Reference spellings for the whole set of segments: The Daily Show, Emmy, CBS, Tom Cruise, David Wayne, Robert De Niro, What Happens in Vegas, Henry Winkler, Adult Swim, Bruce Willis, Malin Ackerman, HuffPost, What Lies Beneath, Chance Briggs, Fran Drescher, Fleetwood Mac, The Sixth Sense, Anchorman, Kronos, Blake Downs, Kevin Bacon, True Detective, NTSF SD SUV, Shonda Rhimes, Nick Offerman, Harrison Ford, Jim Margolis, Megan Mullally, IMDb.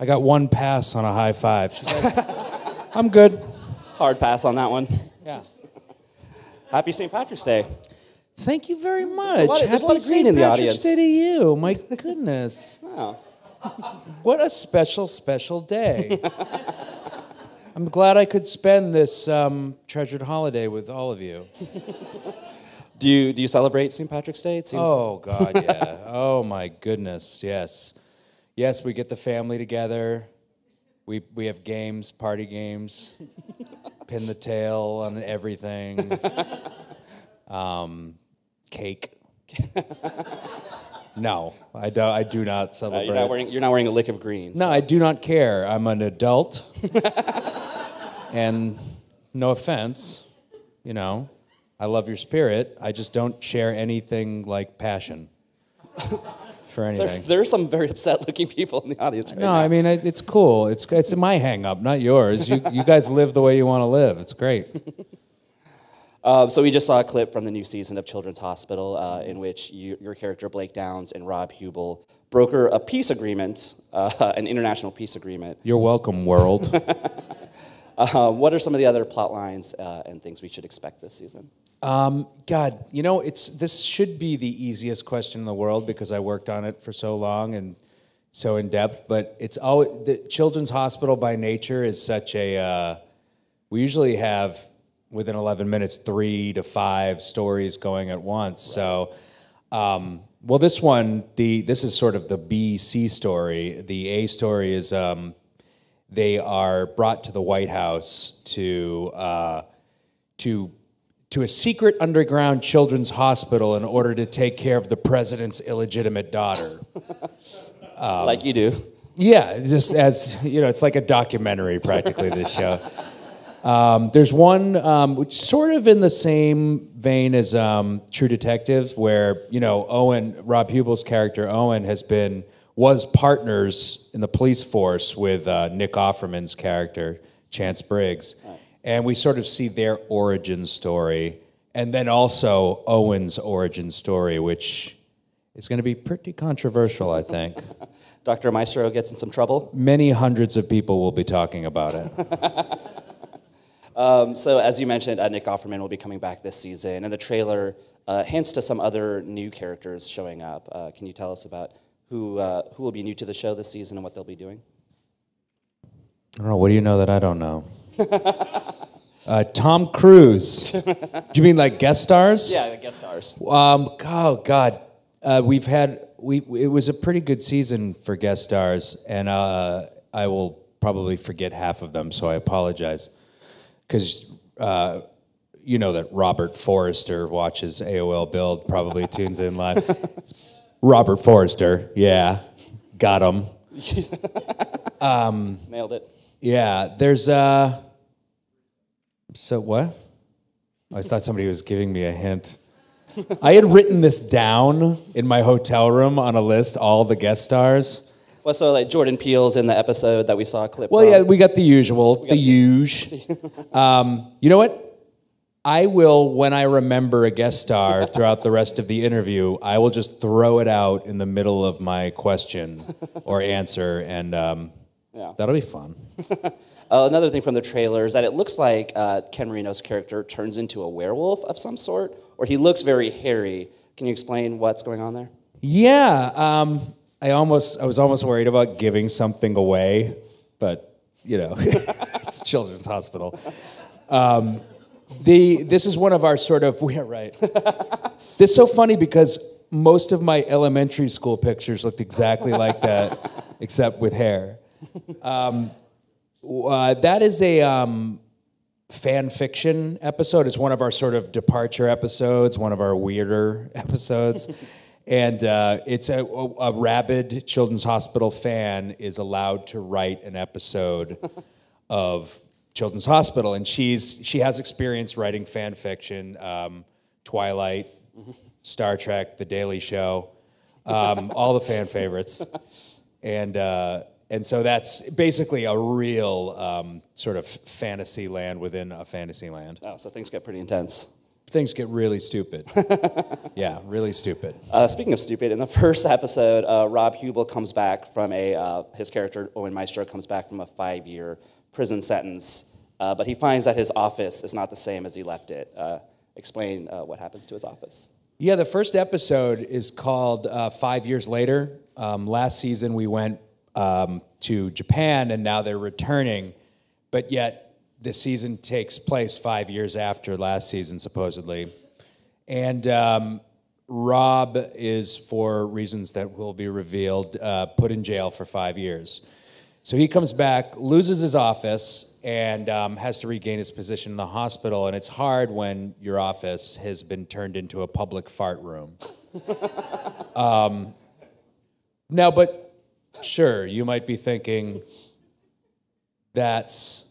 I got one pass on a high five. She's like, I'm good. Hard pass on that one. Yeah. Happy St. Patrick's Day. Thank you very much. Happy St. Patrick's Day to you. My goodness. Wow. What a special, special day. I'm glad I could spend this treasured holiday with all of you. Do you celebrate St. Patrick's Day? It seems. Oh God, yeah. Oh my goodness, yes, yes. We get the family together. We have games, party games, pin the tail on everything. Cake. No, I do not celebrate. You're not wearing a lick of green. No, so. I do not care. I'm an adult, and no offense, you know, I love your spirit. I just don't share anything like passion for anything. There are some very upset-looking people in the audience right now. I mean, it's cool. It's my hang-up, not yours. You guys live the way you want to live. It's great. So we just saw a clip from the new season of Children's Hospital in which your character Blake Downs and Rob Hubel broker a peace agreement, an international peace agreement. You're welcome, world. What are some of the other plot lines and things we should expect this season? God, you know, this should be the easiest question in the world because I worked on it for so long and so in depth, but it's always, the Children's Hospital by nature is such a, we usually have, within 11 minutes, 3 to 5 stories going at once. Right. So, well, this one, this is sort of the B, C story. The A story is they are brought to the White House to a secret underground children's hospital in order to take care of the president's illegitimate daughter. Like you do. Yeah, just as, you know, it's like a documentary practically, this show. There's one which sort of in the same vein as True Detective, where you know Rob Hubel's character Owen was partners in the police force with Nick Offerman's character Chance Briggs, and we sort of see their origin story, and then also Owen's origin story, which is going to be pretty controversial, I think. Dr. Maestro gets in some trouble. Many hundreds of people will be talking about it. So as you mentioned, Nick Offerman will be coming back this season, and the trailer hints to some other new characters showing up. Can you tell us about who will be new to the show this season and what they'll be doing? I don't know. What do you know that I don't know? Tom Cruise. Do you mean like guest stars? Yeah, guest stars. Oh God, it was a pretty good season for guest stars, and I will probably forget half of them, so I apologize. Because you know that Robert Forster watches AOL BUILD, probably tunes in live. Robert Forster, yeah, got him. Nailed it. Yeah, there's so what? I thought somebody was giving me a hint. I had written this down in my hotel room on a list, all the guest stars. Well, so like Jordan Peele's in the episode that we saw a clip from. Yeah, we got the usual, the huge. You know what? I will, when I remember a guest star throughout the rest of the interview, I will just throw it out in the middle of my question or answer, and that'll be fun. Another thing from the trailer is that it looks like Ken Marino's character turns into a werewolf of some sort, or he looks very hairy. Can you explain what's going on there? Yeah, I was almost worried about giving something away, but you know, it's Children's Hospital. This is one of our sort of, yeah, right. This is so funny because most of my elementary school pictures looked exactly like that, except with hair. That is a fan fiction episode. It's one of our sort of departure episodes, one of our weirder episodes. And it's a rabid Children's Hospital fan is allowed to write an episode of Children's Hospital, and she has experience writing fan fiction, Twilight, Star Trek, The Daily Show, all the fan favorites, and so that's basically a real sort of fantasy land within a fantasy land. Oh, so things get pretty intense. things get really stupid. Yeah, really stupid. Speaking of stupid, in the first episode, Rob Hubel comes back from a, his character, Owen Maestro, comes back from a 5-year prison sentence, but he finds that his office is not the same as he left it. Explain what happens to his office. Yeah, the first episode is called 5 Years Later. Last season we went to Japan, and now they're returning, but yet this season takes place 5 years after last season, supposedly. And Rob is, for reasons that will be revealed, put in jail for 5 years. So he comes back, loses his office, and has to regain his position in the hospital. And it's hard when your office has been turned into a public fart room. Now, but sure, you might be thinking, that's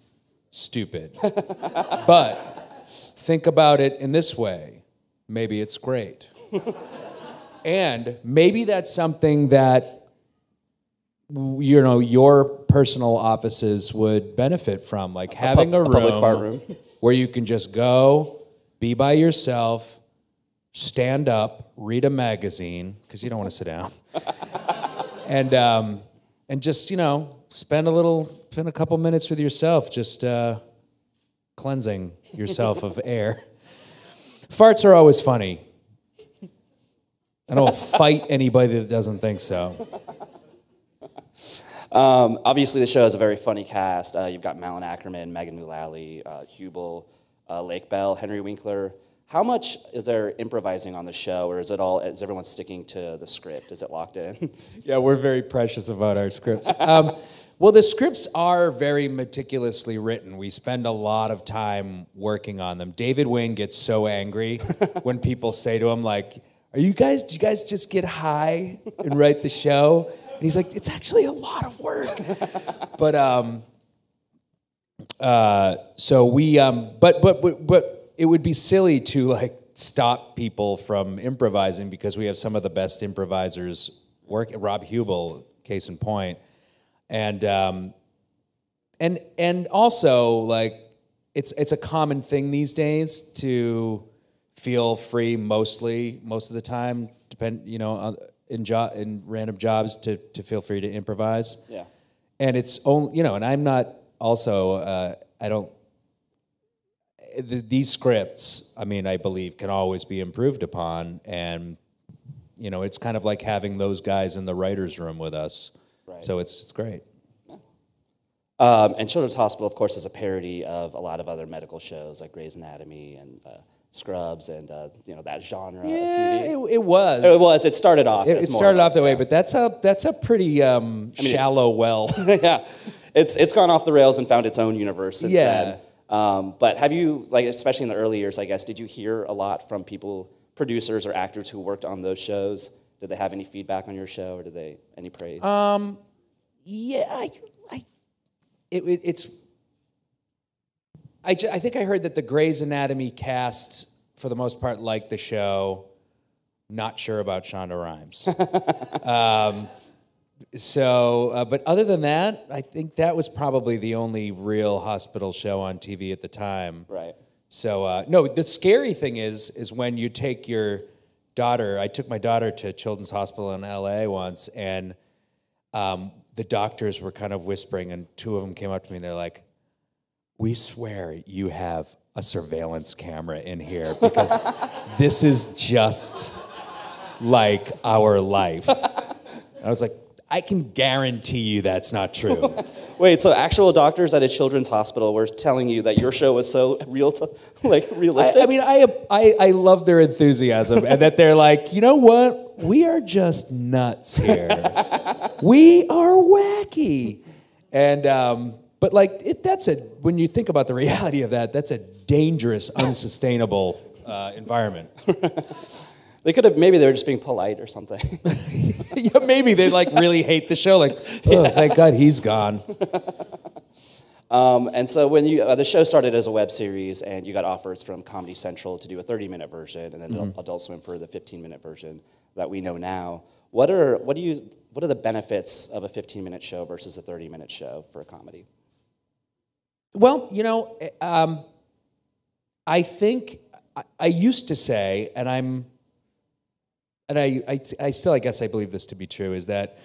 stupid. But think about it in this way. Maybe it's great. And maybe that's something that, you know, your personal offices would benefit from, like having a room where you can just go, be by yourself, stand up, read a magazine, because you don't want to sit down, and just, you know, spend a little... spend a couple minutes with yourself, just cleansing yourself of air. Farts are always funny. And I'll fight anybody that doesn't think so. Obviously, the show has a very funny cast. You've got Malin Ackerman, Megan Mullally, Hubel, Lake Bell, Henry Winkler. How much is there improvising on the show, or is it all, is everyone sticking to the script? Is it locked in? Yeah, we're very precious about our scripts. Well, the scripts are very meticulously written. We spend a lot of time working on them. David Wayne gets so angry when people say to him, like, "Are you guys, do you guys just get high and write the show?" And he's like, "It's actually a lot of work." But so we but it would be silly to, like, stop people from improvising, because we have some of the best improvisers work. Rob Hubel, case in point. And also, like, it's a common thing these days to feel free most of the time, you know, in random jobs, to feel free to improvise. Yeah. And it's only, you know, and I'm not also I don't, these scripts, I mean, I believe can always be improved upon, and, you know, it's kind of like having those guys in the writer's room with us. Right. So it's great. Yeah. And Children's Hospital, of course, is a parody of a lot of other medical shows like Grey's Anatomy and Scrubs and, you know, that genre of TV. It was. It was. It started off. It started off that way, but that's a pretty shallow well. Yeah. It's gone off the rails and found its own universe since then. But have you, like, especially in the early years, I guess, did you hear a lot from people, producers or actors who worked on those shows? Did they have any feedback on your show, or did they any praise? Yeah, I think I heard that the Grey's Anatomy cast, for the most part, liked the show. Not sure about Shonda Rhimes. But other than that, I think that was probably the only real hospital show on TV at the time. Right. So no, the scary thing is when you take your daughter, I took my daughter to Children's Hospital in LA once, and the doctors were kind of whispering, and two of them came up to me and they're like, "We swear you have a surveillance camera in here, because this is just like our life." And I was like, I can guarantee you that's not true. Wait, so actual doctors at a children's hospital were telling you that your show was so realistic? I mean, I love their enthusiasm, and that they're like, you know what? We are just nuts here. We are wacky. And, but, like, when you think about the reality of that, that's a dangerous, unsustainable environment. They could have, maybe they were just being polite or something. Yeah, maybe they, like, really hate the show. Like, oh, yeah. Thank God he's gone. And so when you, the show started as a web series, and you got offers from Comedy Central to do a 30-minute version, and then Adult Swim for the 15-minute version that we know now. What are the benefits of a 15-minute show versus a 30-minute show for a comedy? Well, you know, I think I used to say, and I still, I guess I believe this to be true, is that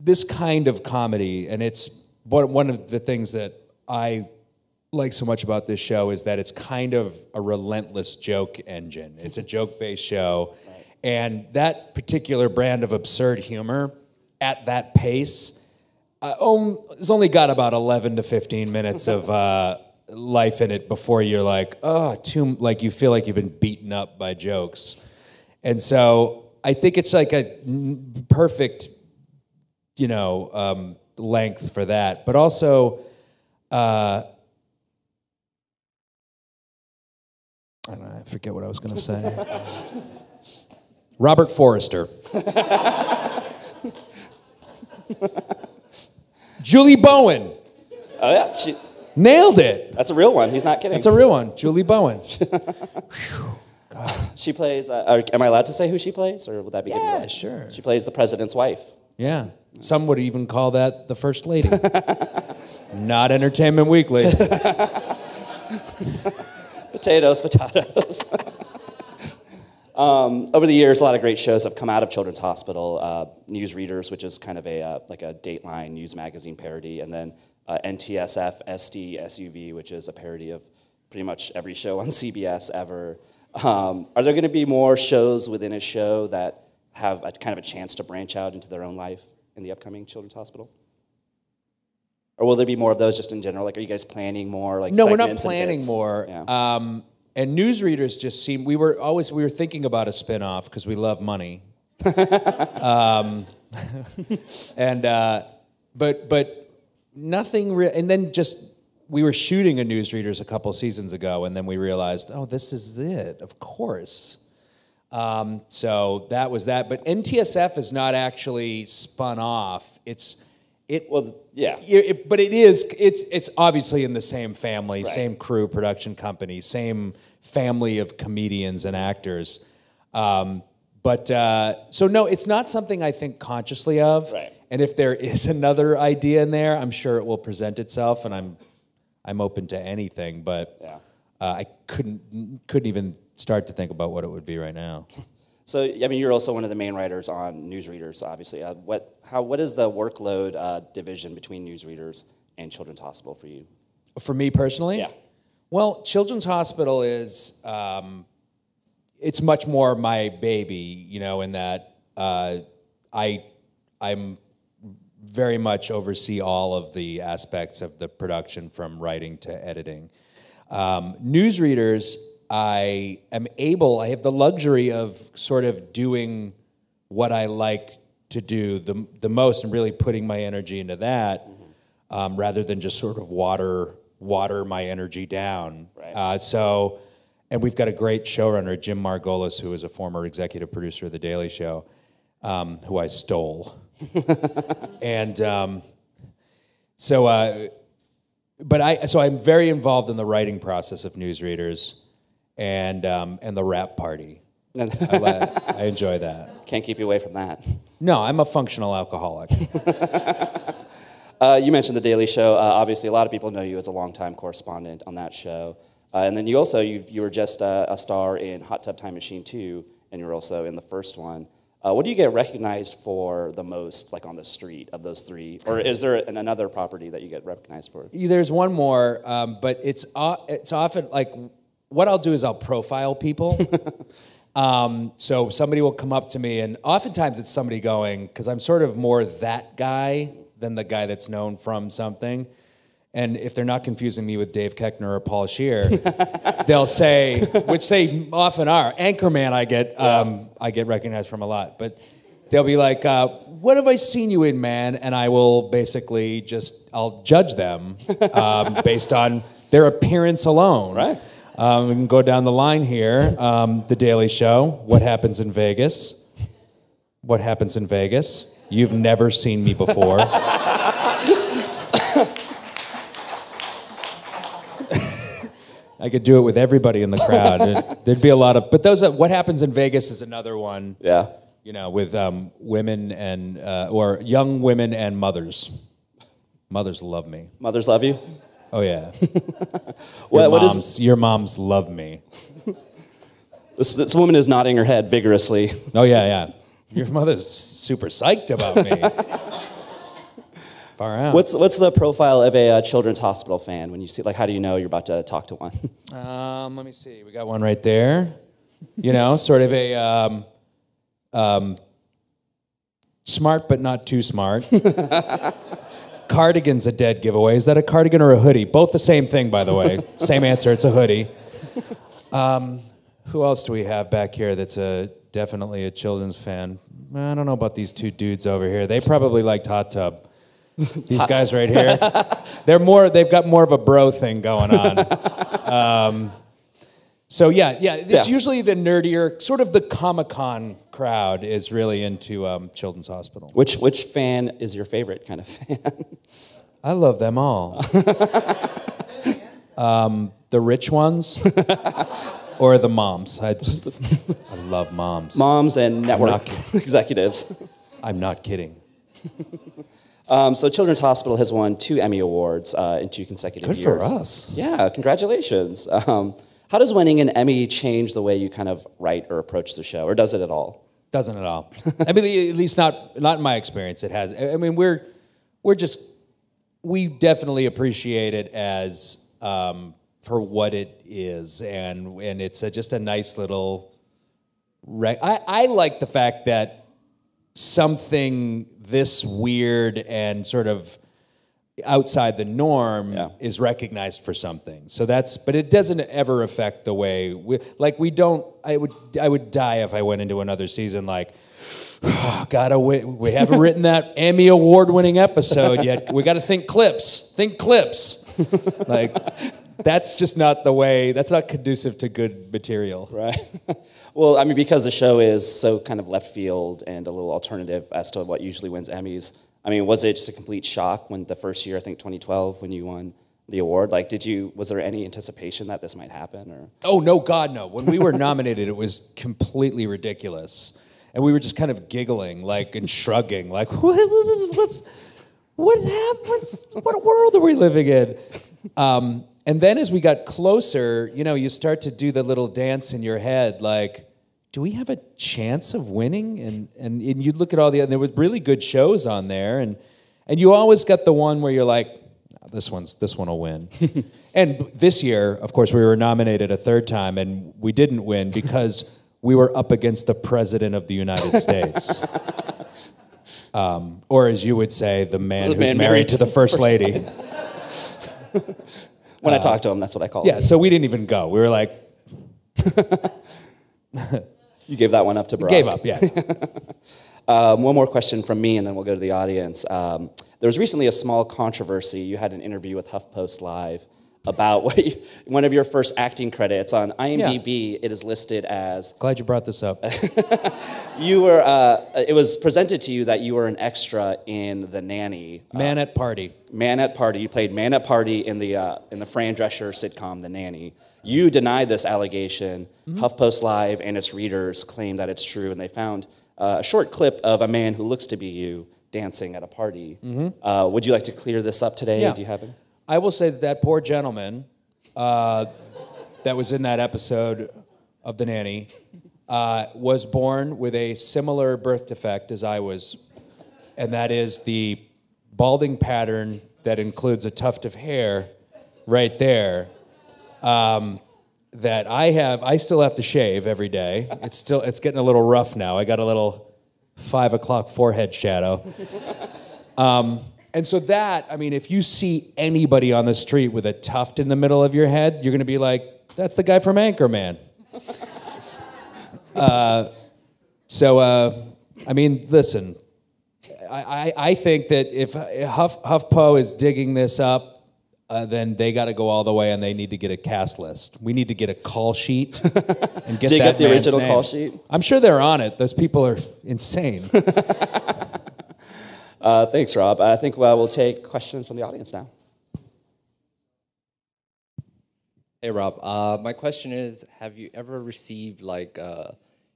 this kind of comedy, and it's one of the things that I like so much about this show, is that it's kind of a relentless joke engine. It's a joke-based show. Right. And that particular brand of absurd humor at that pace has only got about 11 to 15 minutes of life in it before you're like, oh, like you feel like you've been beaten up by jokes. And so I think it's like a perfect, you know, length for that. But also, I don't know, I forget what I was going to say. Robert Forster. Julie Bowen. Oh, yeah. She nailed it. That's a real one. He's not kidding. That's a real one. Julie Bowen. God. She plays, am I allowed to say who she plays? Or would that be giving away? Yeah, sure. She plays the president's wife. Yeah. Some would even call that the first lady. Not Entertainment Weekly. Potatoes, potatoes. Over the years, a lot of great shows have come out of Children's Hospital. News Readers, which is kind of a like a Dateline news magazine parody, and then NTSF SD SUV, which is a parody of pretty much every show on CBS ever. Are there going to be more shows within a show that have a kind of a chance to branch out into their own life in the upcoming Children's Hospital? Or will there be more of those just in general? Like, are you guys planning more? Like, no, we're not planning more. Yeah. And Newsreaders just seemed, we were thinking about a spinoff because we love money. But nothing real. And then just, we were shooting a Newsreaders a couple seasons ago, and then we realized, oh, this is it, of course. So that was that. But NTSF is not actually spun off. But it is. It's obviously in the same family, right. Same crew, production company, same family of comedians and actors. So no, it's not something I think consciously of. Right. And if there is another idea in there, I'm sure it will present itself, and I'm open to anything. But yeah. I couldn't even start to think about what it would be right now. So, I mean, you're also one of the main writers on Newsreaders, obviously. What is the workload division between Newsreaders and Children's Hospital for you? For me personally? Yeah. Well, Children's Hospital is, it's much more my baby, you know, in that I'm very much oversee all of the aspects of the production from writing to editing. Newsreaders, I have the luxury of sort of doing what I like to do the most and really putting my energy into that, rather than just sort of water my energy down. Right. And we've got a great showrunner, Jim Margolis, who is a former executive producer of The Daily Show, who I stole. So I'm very involved in the writing process of Newsreaders. And the rap party. I enjoy that. Can't keep you away from that. No, I'm a functional alcoholic. You mentioned The Daily Show. Obviously, a lot of people know you as a longtime correspondent on that show. And then you also, you were just a star in Hot Tub Time Machine 2, and you were also in the first one. What do you get recognized for the most, like on the street, of those three? Or is there another property that you get recognized for? There's one more, but it's often like... What I'll do is I'll profile people. So somebody will come up to me, and oftentimes it's somebody going, because I'm sort of more that guy than the guy that's known from something. And if they're not confusing me with Dave Koechner or Paul Scheer, they'll say, which they often are, Anchorman I get recognized from a lot. But they'll be like, what have I seen you in, man? And I will basically I'll judge them based on their appearance alone. Right. We can go down the line here. The Daily Show, What Happens in Vegas? What Happens in Vegas? You've never seen me before. I could do it with everybody in the crowd. There'd be a lot of... But those... What Happens in Vegas is another one. Yeah. You know, with women and... or young women and mothers. Mothers love me. Mothers love you? Oh yeah. Your moms love me. This woman is nodding her head vigorously. Oh, yeah, yeah. Your mother's super psyched about me. Far out. What's the profile of a Children's Hospital fan when you see, like, how do you know you're about to talk to one? Let me see. We got one right there. You know, sort of a smart but not too smart. Cardigan's a dead giveaway. Is that a cardigan or a hoodie? Both the same thing, by the way. Same answer. It's a hoodie. Who else do we have back here that's definitely a children's fan? I don't know about these two dudes over here. They probably liked Hot Tub. These guys right here. They've got more of a bro thing going on. So yeah. It's usually the nerdier, sort of the Comic-Con crowd is really into Children's Hospital. Which fan is your favorite kind of fan? I love them all. The rich ones. Or the moms. I love moms. Moms and network executives. I'm not kidding. So Children's Hospital has won 2 Emmy Awards in 2 consecutive years. Good for us. Yeah, congratulations. How does winning an Emmy change the way you kind of write or approach the show, or does it at all? Doesn't at all. I mean, at least not in my experience. It has. I mean, we definitely appreciate it as for what it is, and it's just a nice little. I like the fact that something this weird and sort of outside the norm is recognized for something. So but it doesn't ever affect the way I would die if I went into another season like, oh, we haven't written that Emmy Award winning episode yet. We got to think clips. Like, that's just not the way, that's not conducive to good material. Right. Well, I mean, because the show is so kind of left field and a little alternative as to what usually wins Emmys, I mean, was it just a complete shock when the first year, I think 2012, when you won the award? Like, was there any anticipation that this might happen? Or? Oh, no, God, no. When we were nominated, it was completely ridiculous. And we were just kind of giggling, like, and shrugging, like, what world are we living in? And then as we got closer, you know, you start to do the little dance in your head, like, do we have a chance of winning? And you'd look at all and there were really good shows on there, and you always got the one where you're like, oh, this one will win. And this year, of course, we were nominated a 3rd time, and we didn't win because we were up against the President of the United States. Or as you would say, the man who's married to the First Lady. When I talk to him, that's what I call him. Yeah, so we didn't even go. We were like... You gave that one up to Barack. Gave up, yeah. One more question from me, and then we'll go to the audience. There was recently a small controversy. You had an interview with HuffPost Live about one of your first acting credits. On IMDb, it is listed as... Glad you brought this up. It was presented to you that you were an extra in The Nanny. Man at Party. Man at Party. You played Man at Party in the Fran Drescher sitcom The Nanny. You denied this allegation. HuffPost Live and its readers claim that it's true, and they found a short clip of a man who looks to be you dancing at a party. Would you like to clear this up today? Yeah. Do you have it? I will say that poor gentleman that was in that episode of The Nanny was born with a similar birth defect as I was, and that is the balding pattern that includes a tuft of hair right there. That I still have to shave every day. It's getting a little rough now. I got a little 5 o'clock forehead shadow. And so I mean, if you see anybody on the street with a tuft in the middle of your head, you're gonna be like, that's the guy from Anchorman. I mean, listen, I think that if HuffPo is digging this up, then they got to go all the way, and they need to get a cast list. We need to get a call sheet and get that the original name. Call sheet. I'm sure they're on it. Those people are insane. Thanks, Rob. I think we'll take questions from the audience now. Hey, Rob. My question is: have you ever received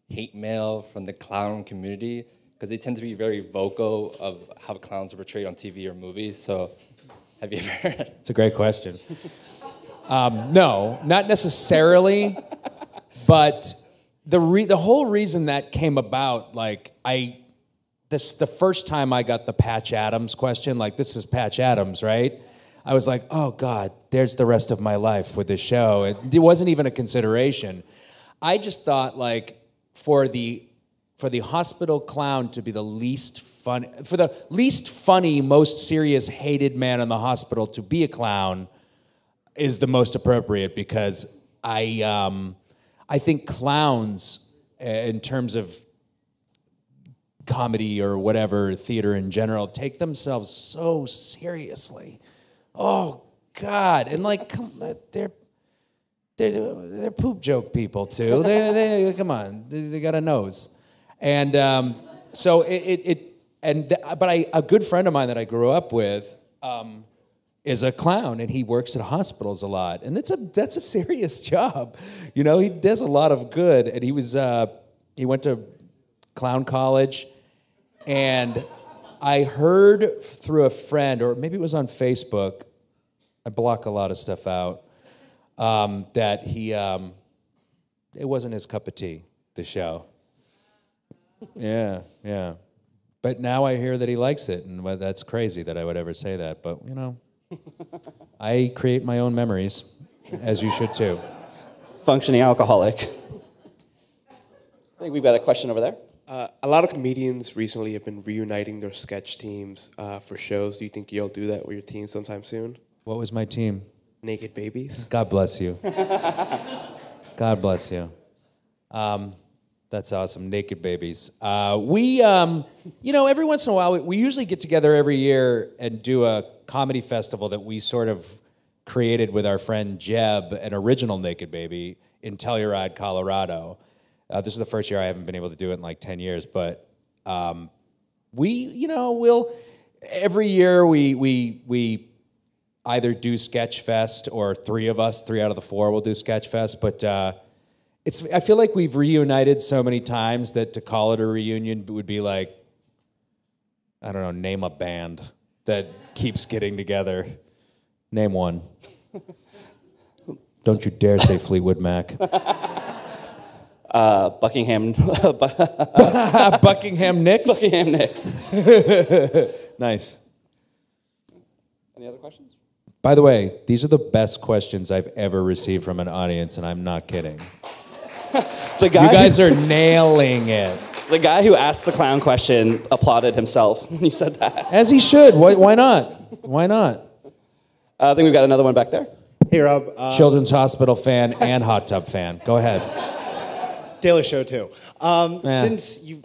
hate mail from the clown community? Because they tend to be very vocal of how clowns are portrayed on TV or movies. So. Have you ever? It's a great question. No, not necessarily, but the whole reason that came about, like, the first time I got the Patch Adams question, like, this is Patch Adams, right? I was like, oh God, there's the rest of my life with this show. It wasn't even a consideration. I just thought, like, for the hospital clown to be the least funny, for the least funny, most serious, hated man in the hospital to be a clown is the most appropriate, because I think clowns, in terms of comedy or whatever, theater in general, take themselves so seriously. Oh God! And like, they're poop joke people too. They come on, they got a nose, and so but a good friend of mine that I grew up with is a clown, and he works at hospitals a lot, and that's a serious job, you know. He does a lot of good, and he went to clown college, and I heard through a friend, or maybe it was on Facebook, I block a lot of stuff out, that it wasn't his cup of tea, the show. Yeah, yeah. But now I hear that he likes it, and that's crazy that I would ever say that, but you know, I create my own memories, as you should too. Functioning alcoholic. I think we've got a question over there. A lot of comedians recently have been reuniting their sketch teams for shows. Do you think you'll do that with your team sometime soon? What was my team? Naked Babies. God bless you. God bless you. That's awesome. Naked Babies. You know, every once in a while, we usually get together every year and do a comedy festival that we sort of created with our friend Jeb, an original Naked Baby, in Telluride, Colorado. This is the first year I haven't been able to do it in like 10 years, but every year we either do Sketch Fest, or three of us, 3 out of the 4 will do Sketch Fest, but I feel like we've reunited so many times that to call it a reunion would be like, I don't know, name a band that keeps getting together. Name one. Don't you dare say Fleetwood Mac. Buckingham Nicks? Buckingham Nicks. Nice. Any other questions? By the way, these are the best questions I've ever received from an audience, and I'm not kidding. You guys are nailing it. The guy who asked the clown question applauded himself when you said that. As he should. Why not? Why not? I think we've got another one back there. Hey, Rob. Children's Hospital fan and Hot Tub fan. Go ahead. Daily Show too. Since you've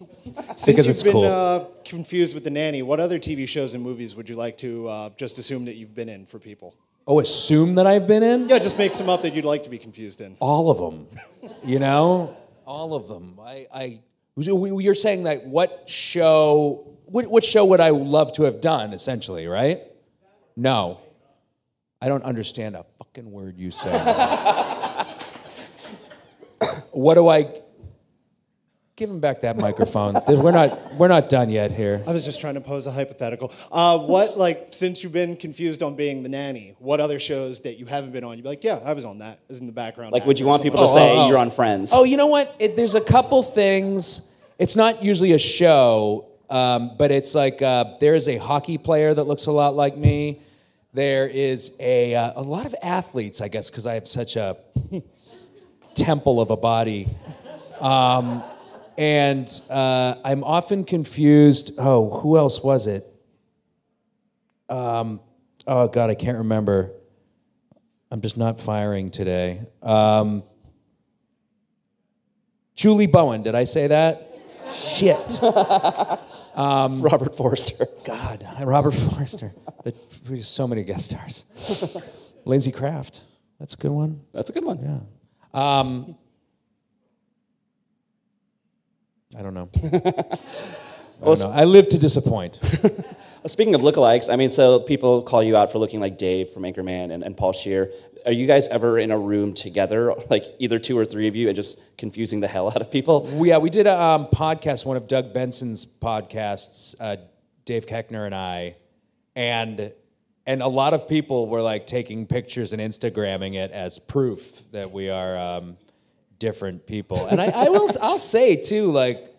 been confused with The Nanny, what other TV shows and movies would you like to just assume that you've been in for people? Oh, assume that I've been in? Yeah, just make some up that you'd like to be confused in. All of them, you know, all of them. You're saying that what show would I love to have done, essentially, right? No, I don't understand a fucking word you say. What do I? Give him back that microphone. We're not done yet here. I was just trying to pose a hypothetical. Since you've been confused on being The Nanny, what other shows that you haven't been on? You'd be like, yeah, I was on that. It was in the background. Like, would you want people to say you're on Friends? Oh, you know what? There's a couple things. It's not usually a show, but it's like there is a hockey player that looks a lot like me. There is a lot of athletes, I guess, because I have such a temple of a body. I'm often confused. Oh, who else was it? Oh God, I can't remember. I'm just not firing today. Julie Bowen, did I say that? Shit. Robert Forster. God, Robert Forster. There's so many guest stars. Lindsay Kraft. That's a good one. That's a good one. Yeah. I don't know. I don't know. I live to disappoint. Speaking of lookalikes, I mean, so people call you out for looking like Dave from Anchorman and Paul Scheer. Are you guys ever in a room together, like either 2 or 3 of you, and just confusing the hell out of people? Yeah, we did a podcast, one of Doug Benson's podcasts, Dave Koechner and I, and a lot of people were like taking pictures and Instagramming it as proof that we are different people. And I'll say, too, like,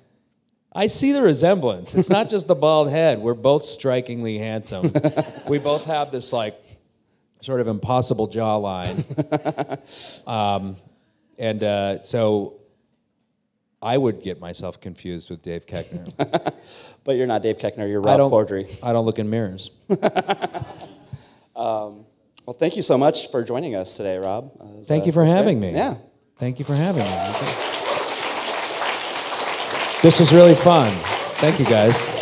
I see the resemblance. It's not just the bald head. We're both strikingly handsome. We both have this, like, sort of impossible jawline. So I would get myself confused with Dave Koechner. But you're not Dave Koechner. You're Rob Forgery. I don't look in mirrors. Well, thank you so much for joining us today, Rob. Thank you for having me. Yeah. Thank you for having me. This was really fun. Thank you, guys.